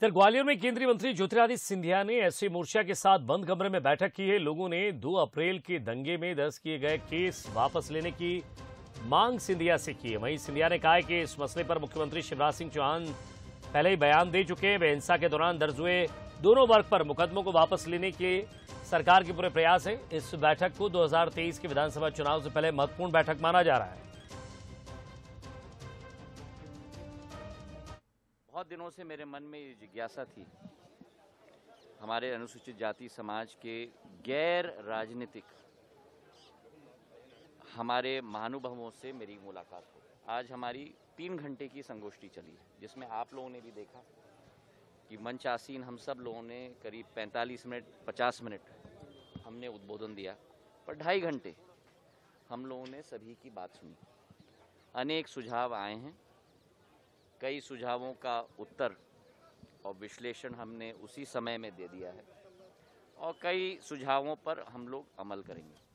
इधर ग्वालियर में केंद्रीय मंत्री ज्योतिरादित्य सिंधिया ने एससी मोर्चा के साथ बंद कमरे में बैठक की है। लोगों ने 2 अप्रैल के दंगे में दर्ज किए गए केस वापस लेने की मांग सिंधिया से की है। वहीं सिंधिया ने कहा है कि इस मसले पर मुख्यमंत्री शिवराज सिंह चौहान पहले ही बयान दे चुके हैं। वे हिंसा के दौरान दर्ज हुए दोनों वर्ग पर मुकदमों को वापस लेने के सरकार के पूरे प्रयास हैं। इस बैठक को 2023 के विधानसभा चुनाव से पहले महत्वपूर्ण बैठक माना जा रहा है। बहुत दिनों से मेरे मन में ये जिज्ञासा थी, हमारे अनुसूचित जाति समाज के गैर राजनीतिक हमारे महानुभावों से मेरी मुलाकात हो। आज हमारी 3 घंटे की संगोष्ठी चली है, जिसमें आप लोगों ने भी देखा कि मंच आसीन हम सब लोगों ने करीब 45 मिनट 50 मिनट हमने उद्बोधन दिया, पर 2.5 घंटे हम लोगों ने सभी की बात सुनी। अनेक सुझाव आए हैं, कई सुझावों का उत्तर और विश्लेषण हमने उसी समय में दे दिया है और कई सुझावों पर हम लोग अमल करेंगे।